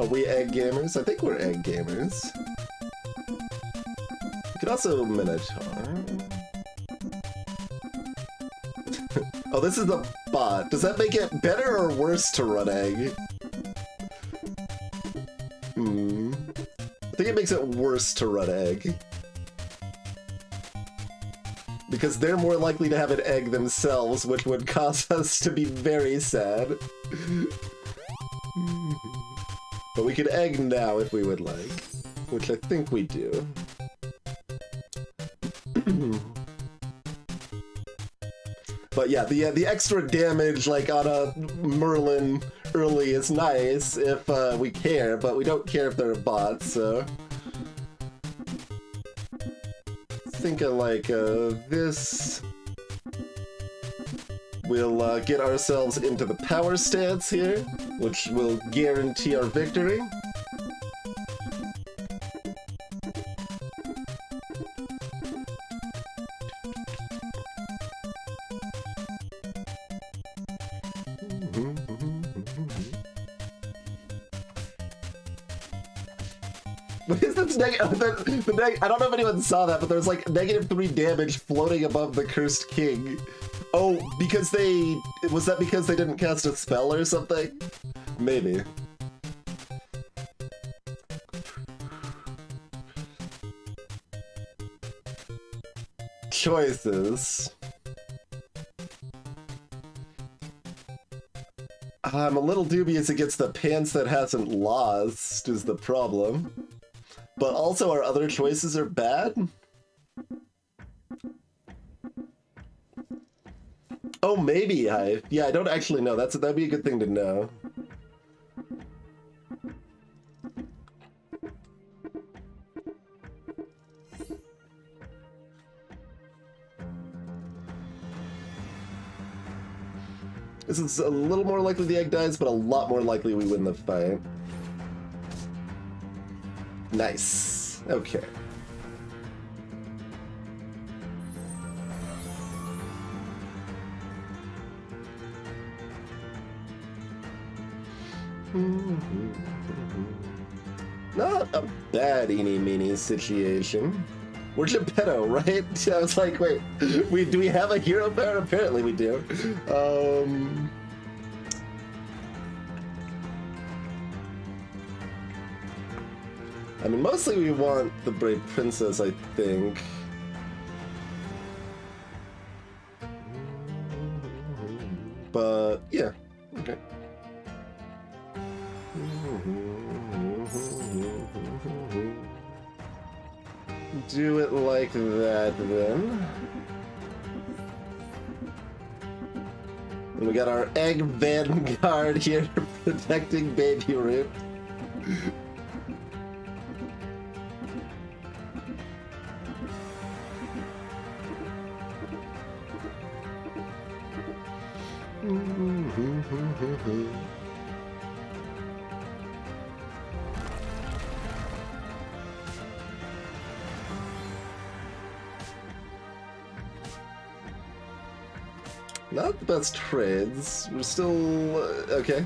Are we egg gamers? I think we're egg gamers. We could also Minotaur. Oh, this is the bot. Does that make it better or worse to run egg? Hmm. I think it makes it worse to run egg. Because they're more likely to have an egg themselves, which would cause us to be very sad. But we could egg now if we would like, which I think we do. But yeah, the extra damage like on a Merlin early is nice if we care, but we don't care if they're a bot, so... Think of like this. We'll get ourselves into the power stance here, which will guarantee our victory. I don't know if anyone saw that, but there's like -3 damage floating above the cursed king. Oh, because they... Was that because they didn't cast a spell or something? Maybe. Choices. I'm a little dubious against the pants that hasn't lost is the problem. But also our other choices are bad? Oh, maybe Hive. Yeah, I don't actually know. That'd be a good thing to know. This is a little more likely the egg dies, but a lot more likely we win the fight. Nice. Okay. Not a bad eeny-meeny situation. We're Geppetto, right? I was like, wait, do we have a hero power? Apparently we do. I mean, mostly we want the Brave Princess, I think. But, yeah. Okay. Do it like that, then. And we got our egg vanguard here protecting Baby Root. Not the best trades. We're still... okay.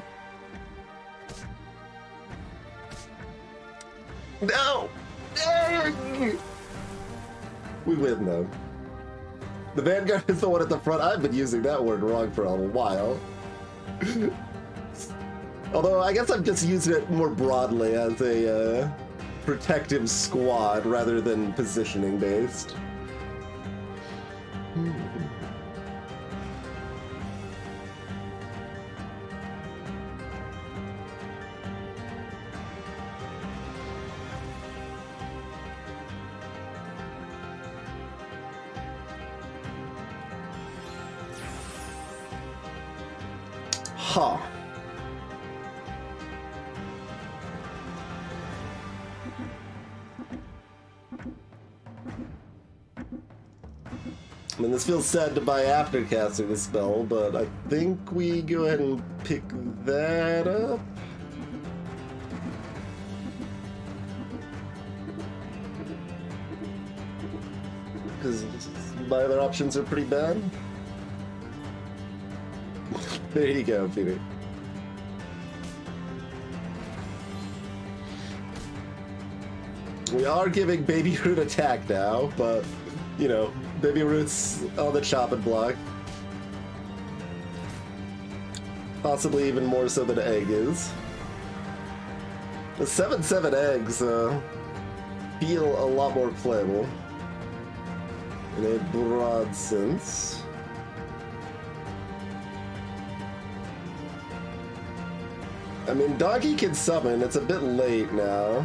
No! We win, though. The Vanguard is the one at the front. I've been using that word wrong for a while. Although, I guess I'm just using it more broadly as a protective squad rather than positioning-based. Huh. I mean, this feels sad to buy after casting the spell, but I think we go ahead and pick that up. Because my other options are pretty bad. There you go, Peter. we are giving Baby Root attack now, but, you know, Baby Root's on the chopping block. Possibly even more so than Egg is. The 7/7 eggs feel a lot more playable in a broad sense. I mean, Doggy can summon, it's a bit late now.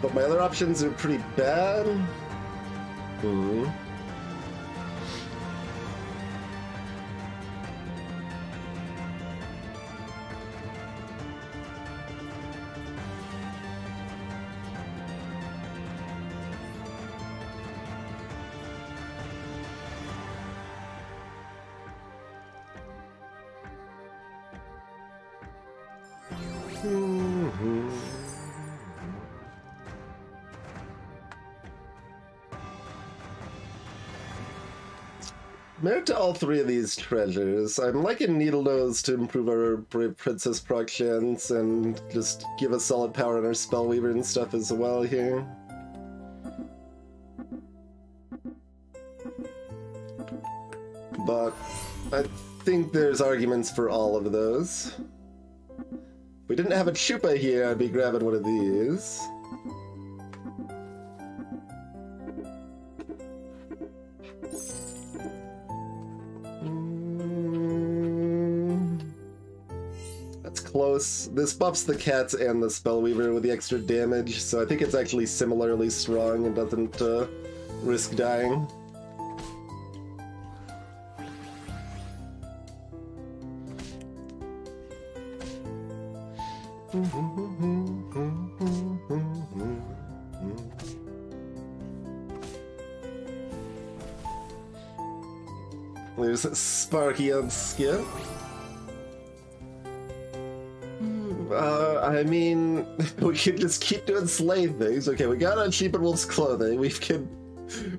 But my other options are pretty bad. Hmm. Merit to all three of these treasures. I'm liking Needlenose to improve our Brave Princess proc chance and just give us solid power on our Spellweaver and stuff as well here. But I think there's arguments for all of those. If we didn't have a Chupa here, I'd be grabbing one of these. Close. This buffs the cats and the Spellweaver with the extra damage, so I think it's actually similarly strong and doesn't risk dying. There's Sparky on Skip. I mean, we could just keep doing slave things. Okay, we got on Sheep and Wolf's clothing. We can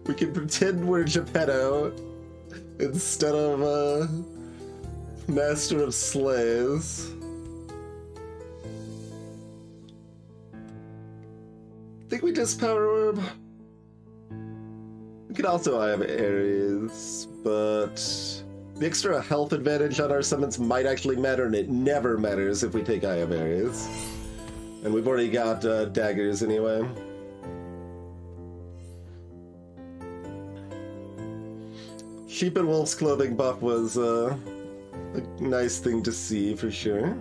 pretend we're Geppetto instead of Master of Slaves. I think we just Power Orb. We could also I have Aries, but the extra health advantage on our summons might actually matter, and it never matters if we take Eye of Ares. And we've already got daggers anyway. Sheep and Wolf's clothing buff was a nice thing to see for sure.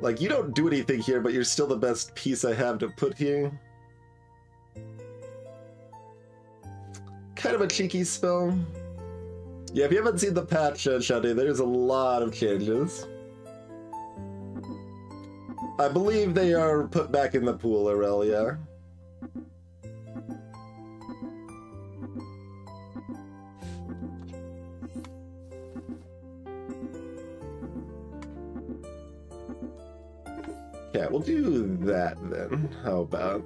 Like, you don't do anything here, but you're still the best piece I have to put here. Kind of a cheeky spell. Yeah, if you haven't seen the patch, Shadi, there's a lot of changes. I believe they are put back in the pool, Aurelia. Yeah, we'll do that then. How about,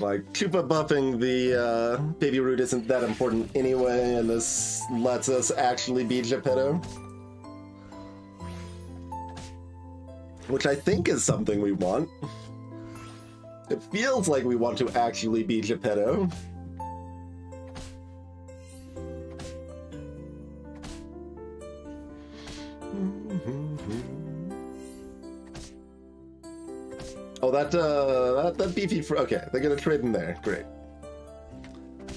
like, Chupa buffing the Baby Root isn't that important anyway, and this lets us actually be Geppetto. Which I think is something we want. It feels like we want to actually be Geppetto. Oh, that beefy frog. Okay, they're gonna trade in there. Great.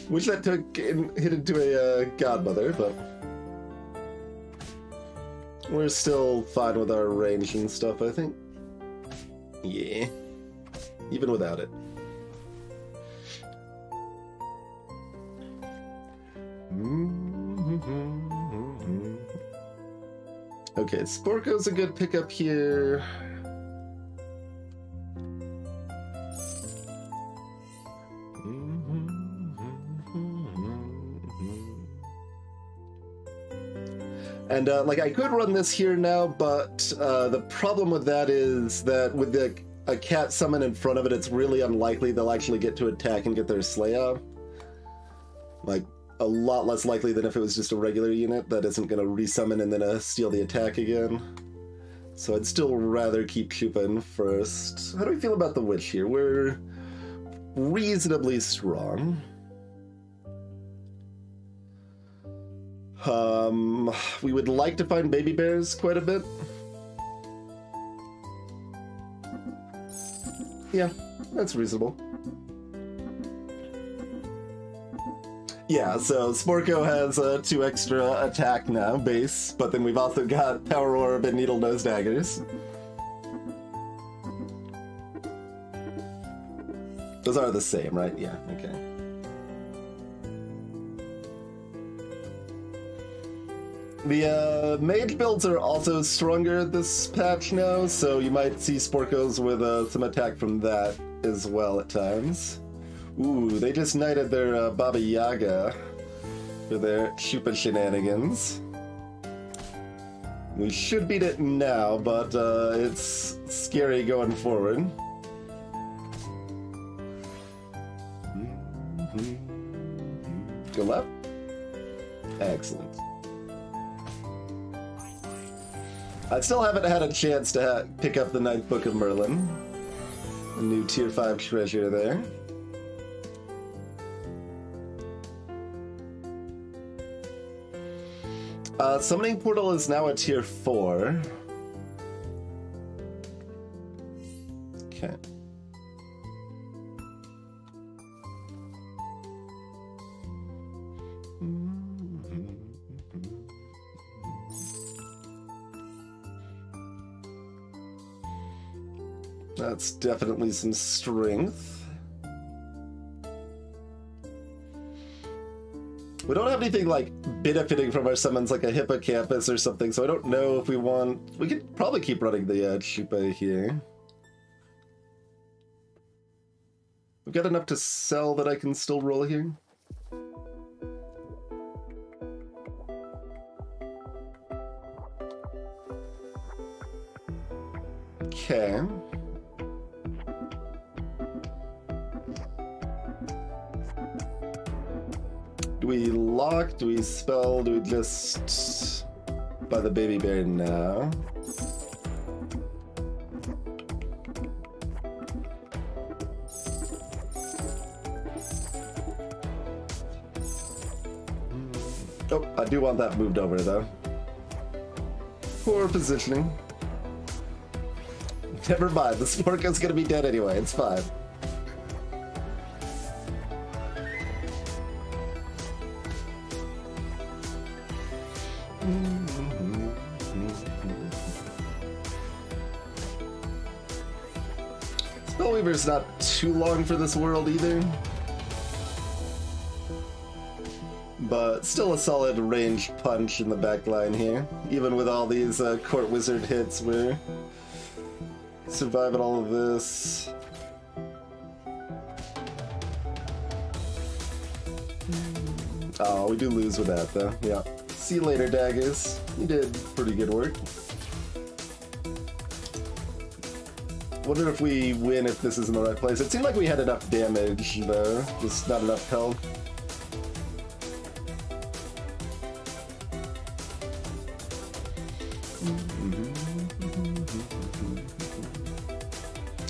Wish that took and hit into a godmother, but we're still fine with our range and stuff, I think. Yeah, even without it. Okay, Sporko's a good pickup here. And like I could run this here now, but the problem with that is that with a cat summon in front of it, it's really unlikely they'll actually get to attack and get their sleigh out. Like, a lot less likely than if it was just a regular unit that isn't going to resummon and then steal the attack again. So I'd still rather keep Cupid first. How do we feel about the Witch here? We're reasonably strong. We would like to find baby bears quite a bit. Yeah, that's reasonable. Yeah, so Sporko has 2 extra attack now, base, but then we've also got Power Orb and Needle Nose Daggers. Those are the same, right? Yeah, okay. The mage builds are also stronger this patch now, so you might see Sporkos with some attack from that as well at times. Ooh, they just knighted their Baba Yaga for their Chupa shenanigans. We should beat it now, but it's scary going forward. Go left. Excellent. I still haven't had a chance to pick up the 9th Book of Merlin. A new tier 5 treasure there. Summoning Portal is now a tier 4. Okay. That's definitely some strength. We don't have anything like benefiting from our summons like a hippocampus or something, so I don't know if we want... We could probably keep running the Chupa here. We've got enough to sell that I can still roll here. Okay. Do we lock? Do we spell? Do we just buy the baby bear now? Oh, I do want that moved over though. Poor positioning. Never mind, the Sporko's gonna be dead anyway, it's fine. Spellweaver's not too long for this world either. But still a solid range punch in the back line here. Even with all these Court Wizard hits, we're surviving all of this. Oh, we do lose with that though, yeah. See you later, daggers. You did pretty good work. Wonder if we win if this is in the right place. It seemed like we had enough damage though, just not enough health.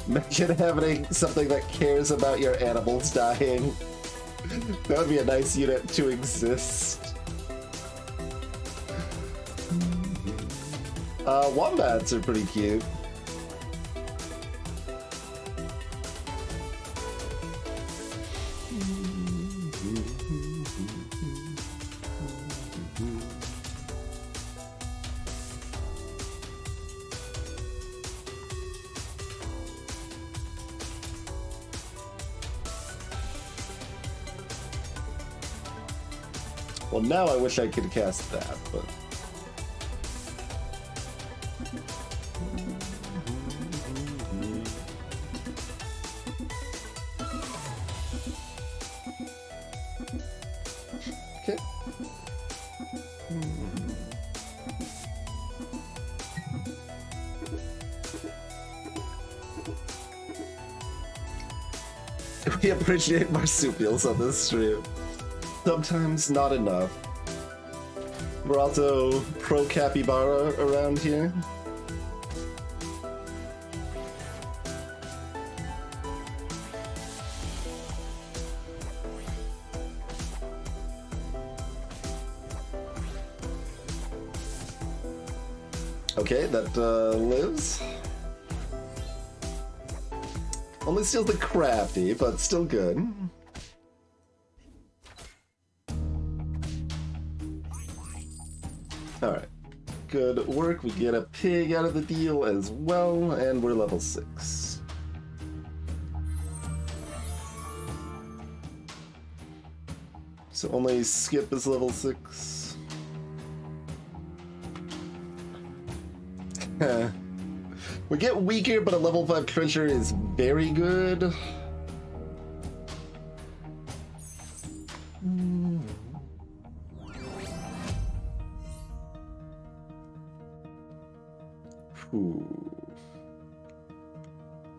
Imagine having something that cares about your animals dying. That would be a nice unit to exist. Wombats are pretty cute. Well, now I wish I could cast that, but... We appreciate marsupials on this stream. Sometimes not enough. We're also pro capybara around here. Okay, that lives. Only steals the crafty, but still good. Alright, good work. We get a pig out of the deal as well, and we're level 6. So only Skip is level 6. We get weaker, but a level 5 treasure is very good.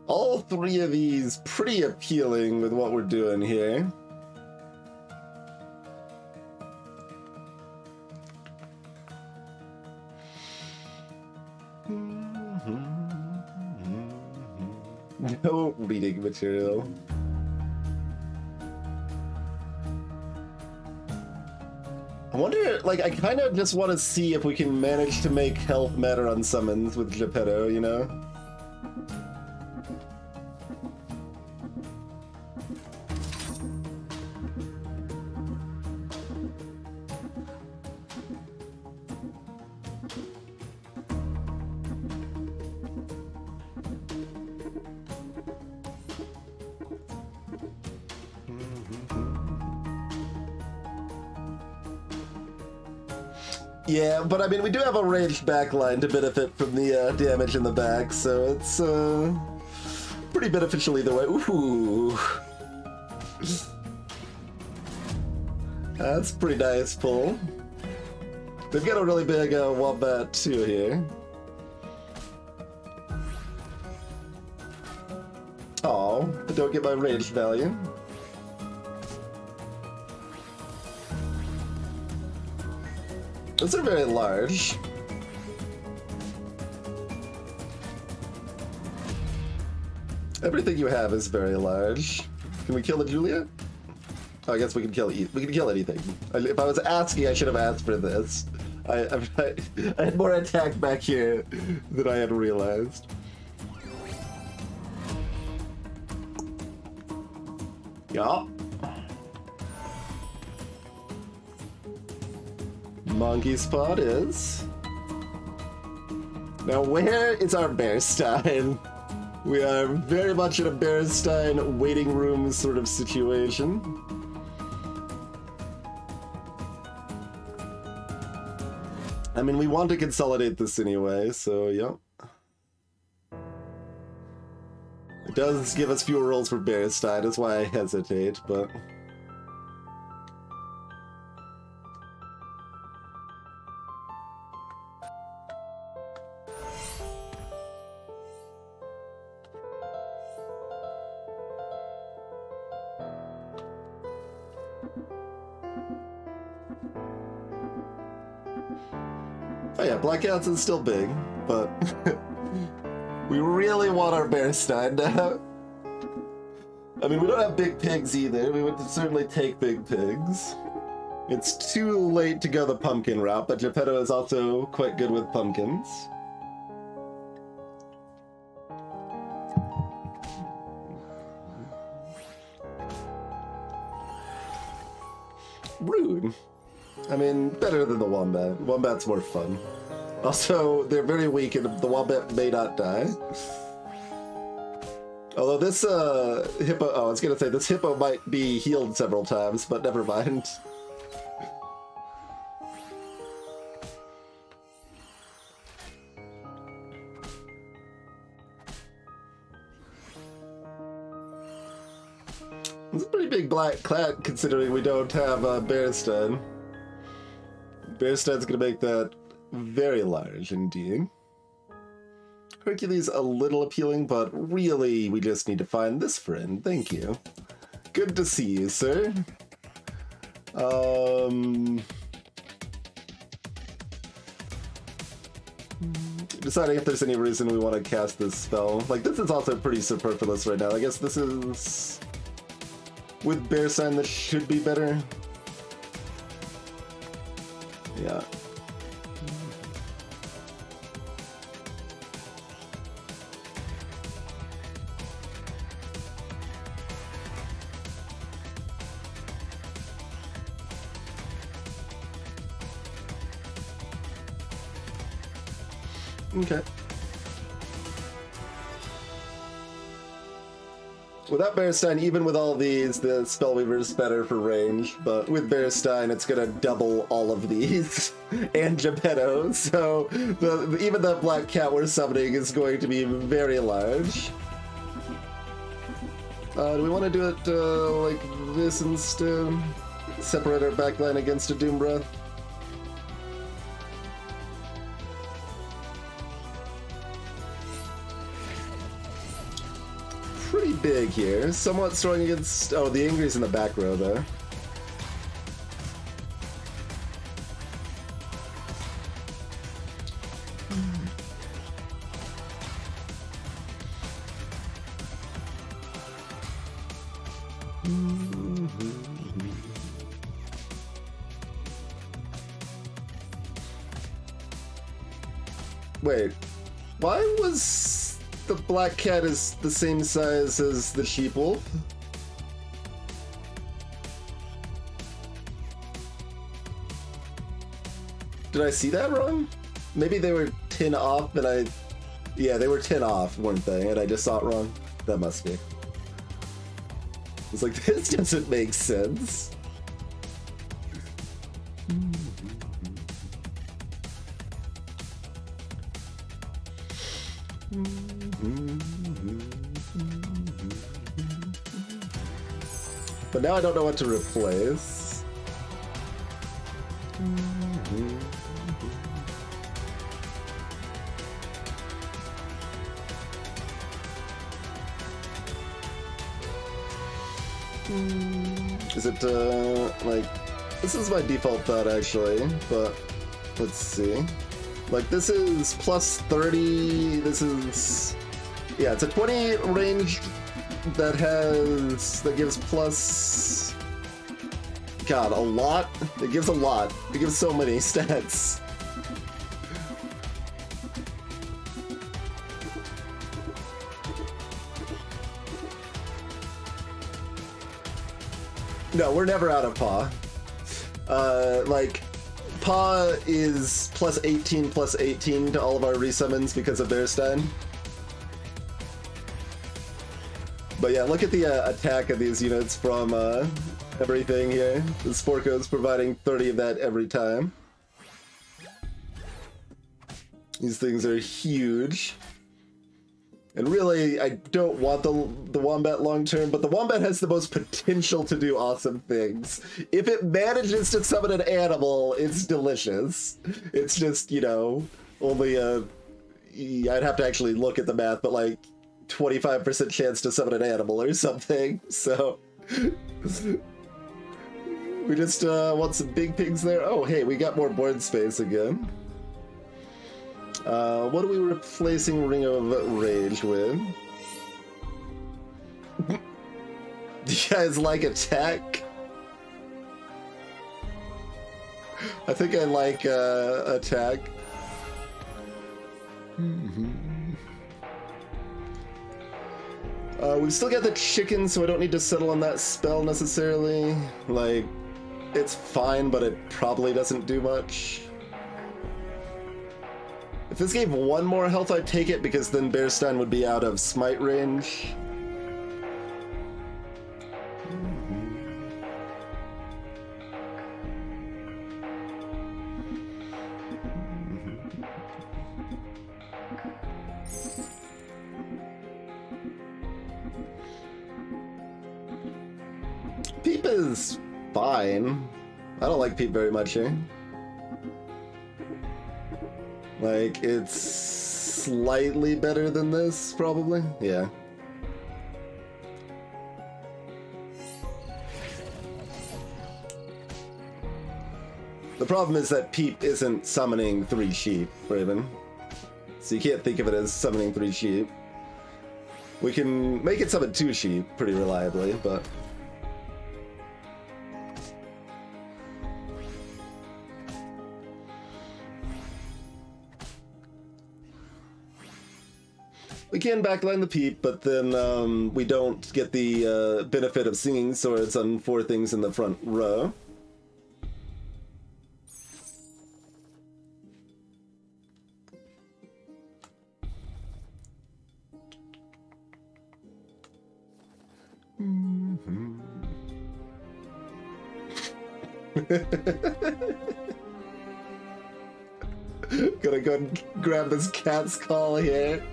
All three of these pretty appealing with what we're doing here. No reading material. I wonder, like, I kind of just want to see if we can manage to make health matter on summons with Geppetto, you know? Yeah, but I mean, we do have a ranged backline to benefit from the damage in the back, so it's pretty beneficial either way. Ooh. That's pretty nice pull. They've got a really big wombat too here. Aw, but don't get my ranged value. Those are very large. Everything you have is very large. Can we kill the Julia? Oh, I guess we can kill anything. If I was asking, I should have asked for this. I had more attack back here than I had realized. Yeah. Monkey spot is. Now, where is our Bearstein? We are very much in a Bearstein waiting room sort of situation. I mean, we want to consolidate this anyway, so yeah. It does give us fewer rolls for Bearstein, that's why I hesitate, but. Oh yeah, Blackouts is still big, but we really want our Bearstein now. I mean, we don't have big pigs either. We would certainly take big pigs. It's too late to go the pumpkin route, but Geppetto is also quite good with pumpkins. Rude. I mean, better than the wombat. Wombat's more fun. Also, they're very weak and the wombat may not die. Although this hippo, oh, I was gonna say this hippo might be healed several times, but never mind. It's a pretty big black cat considering we don't have Bearstein. Bearstein's gonna make that very large indeed. Hercules a little appealing, but really we just need to find this friend. Thank you. Good to see you, sir. Deciding if there's any reason we want to cast this spell. Like, this is also pretty superfluous right now. I guess this is... with Bear Sign, this should be better. Yeah. Okay. Without Bearstein, even with all these, the Spellweaver is better for range, but with Bearstein, it's gonna double all of these, and Geppetto, so even that black cat we're summoning is going to be very large. Do we want to do it like this instead? Separate our backline against a Doom Breath? Pretty big here, somewhat strong against... oh, the Angry's in the back row, though. Wait, why was... the black cat is the same size as the sheep wolf? Did I see that wrong? Maybe they were 10 off and I... yeah, they were 10 off, weren't they? And I just saw it wrong? That must be. It's like, this doesn't make sense. But now I don't know what to replace. Is it, like... this is my default thought, actually, but let's see. Like, this is plus 30, this is... yeah, it's a 20 range that has... that gives plus... God, a lot? It gives a lot. It gives so many stats. No, we're never out of paw. Like... paw is plus 18 to all of our resummons because of Bearstein. But yeah, look at the attack of these units from everything here. This Sporko's providing 30 of that every time. These things are huge. And really, I don't want the Wombat long term, but the Wombat has the most potential to do awesome things. If it manages to summon an animal, it's delicious. It's just, you know, only a... I'd have to actually look at the math, but like 25% chance to summon an animal or something, so... we just want some big pigs there. Oh, hey, we got more board space again. What are we replacing Ring of Rage with? Do you guys like attack? I think I like attack. We've still got the chicken, so I don't need to settle on that spell necessarily. Like, it's fine, but it probably doesn't do much. If this gave one more health, I'd take it, because then Bearstein would be out of smite range. Peep is fine. I don't like Peep very much here. Like, it's slightly better than this, probably? Yeah. The problem is that Peep isn't summoning 3 sheep, Raven. So you can't think of it as summoning 3 sheep. We can make it summon 2 sheep pretty reliably, but... we can backline the Peep, but then we don't get the benefit of singing swords on 4 things in the front row. Mm-hmm. Gonna go and grab this cat's call here.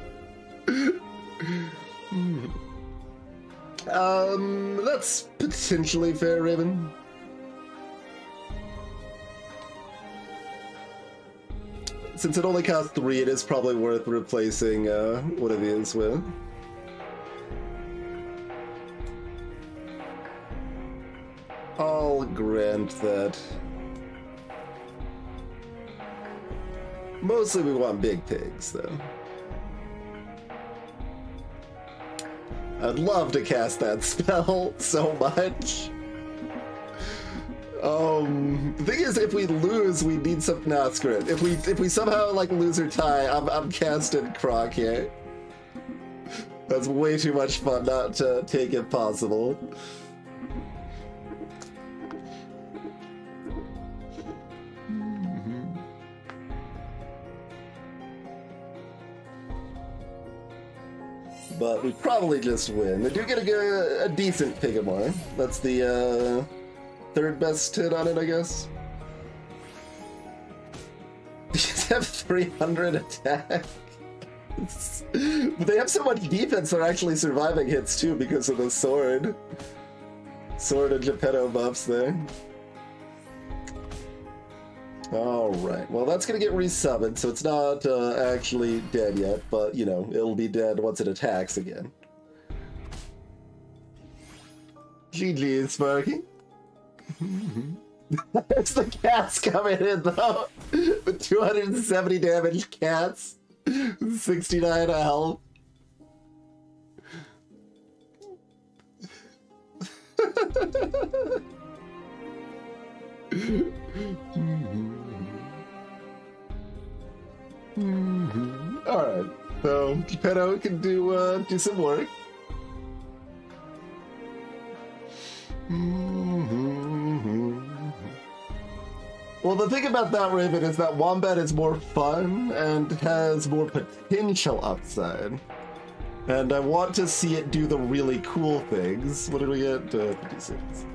That's potentially fair, Raven. Since it only costs 3, it is probably worth replacing one of these with. I'll grant that. Mostly we want big pigs, though. I'd love to cast that spell so much. The thing is, if we lose, we need some... Nah, screw it. If we somehow, like, lose or tie, I'm casting Croc here. That's way too much fun not to take if possible. But we probably just win. They do get a decent Pigamore. That's the 3rd best hit on it, I guess. They just have 300 attack. But they have so much defense, they're actually surviving hits too because of the sword. Sword and Geppetto buffs there. Alright, well that's going to get resummoned, so it's not actually dead yet, but, you know, it'll be dead once it attacks again. GG, Sparky. It's the cats coming in, though. With 270 damage cats. 69 health. Alright, so Geppetto can do some work. Well, the thing about that, Raven, is that Wombat is more fun and has more potential upside. And I want to see it do the really cool things. What did we get? 56.